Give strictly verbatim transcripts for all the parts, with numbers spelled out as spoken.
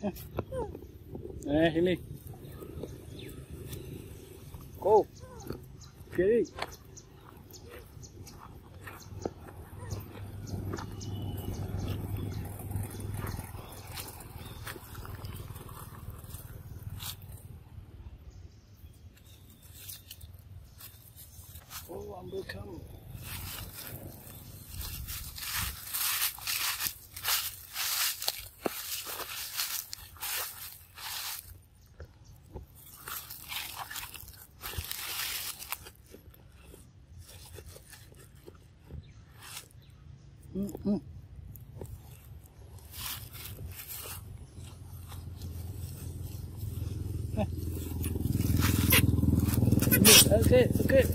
Hey, Hilly. Go. Kitty. Oh, I'm going to come. Mm-hmm. That's it, that's good.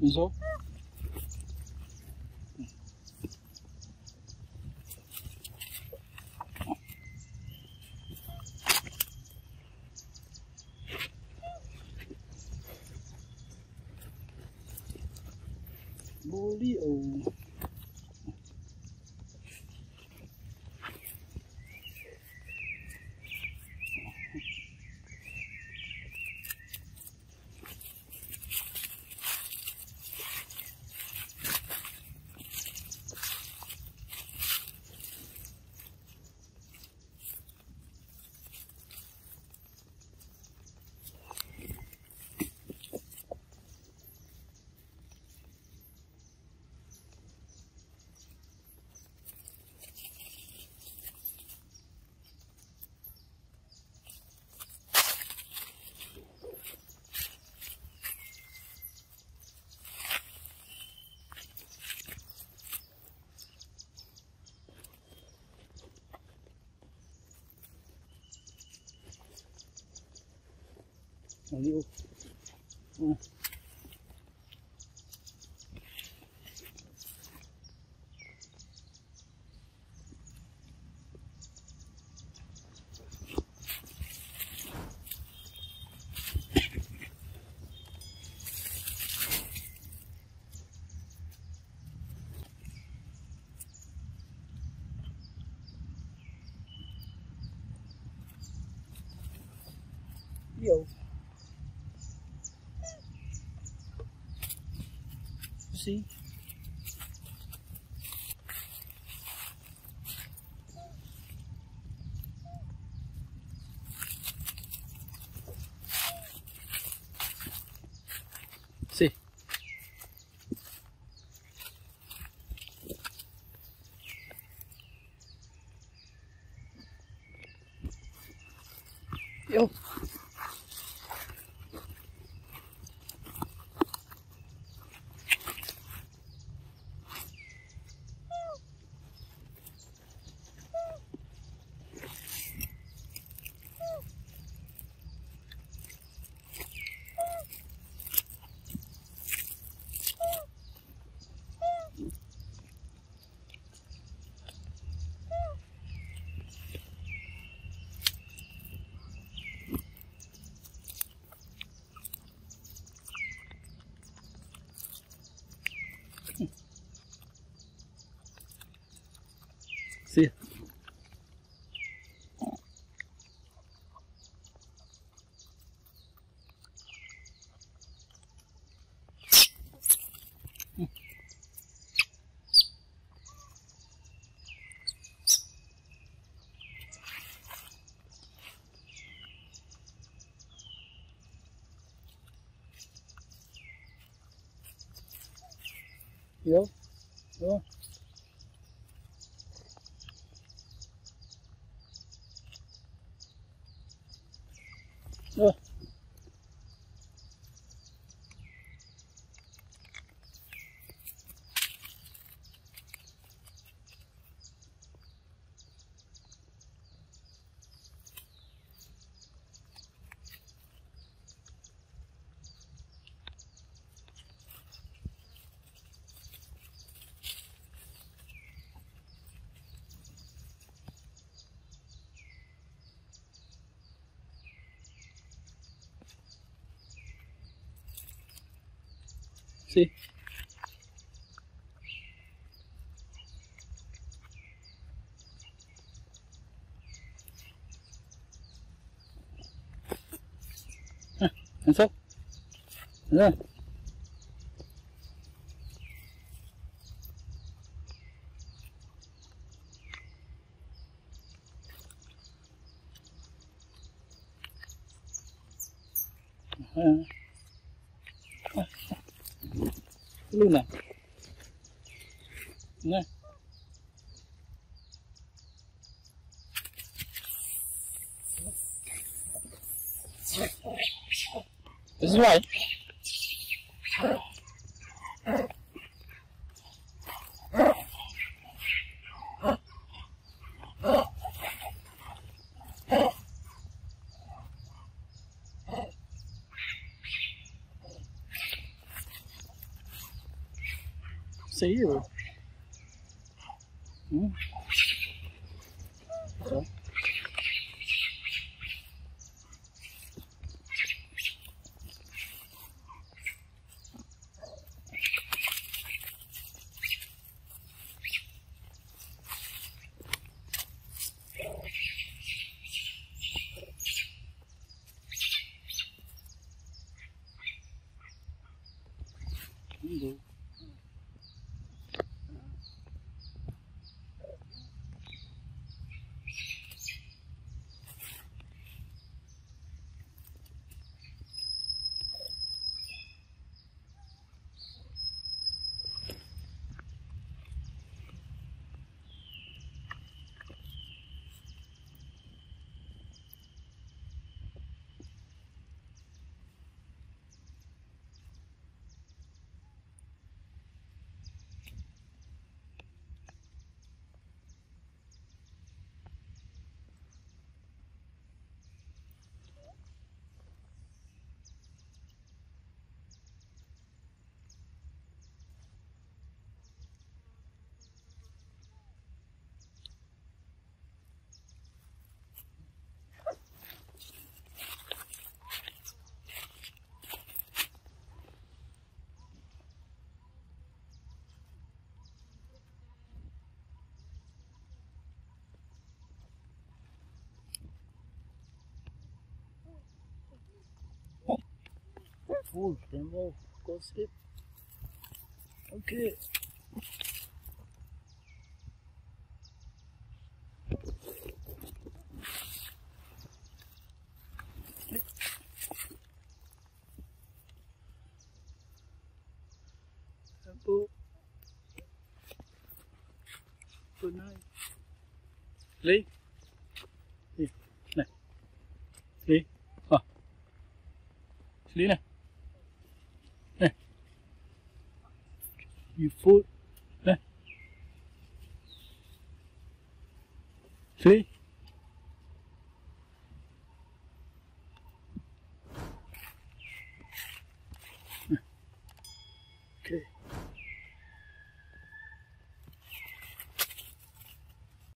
Hizo. Bolio. Hãy subscribe cho kênh Ghiền Mì Gõ để không bỏ lỡ See? See? Yo. See? Yo, yo. Oh. Sí. Ah, ¿eso? ¿Eso? Ajá. Luna, ¿no? This is right. see you. Ooh. Okay. Mm-hmm. Oh, then we'll go skip. Okay. Tempo. Good night. Lee? Lee. Này. Lee. À. Lee này. You fool. Three.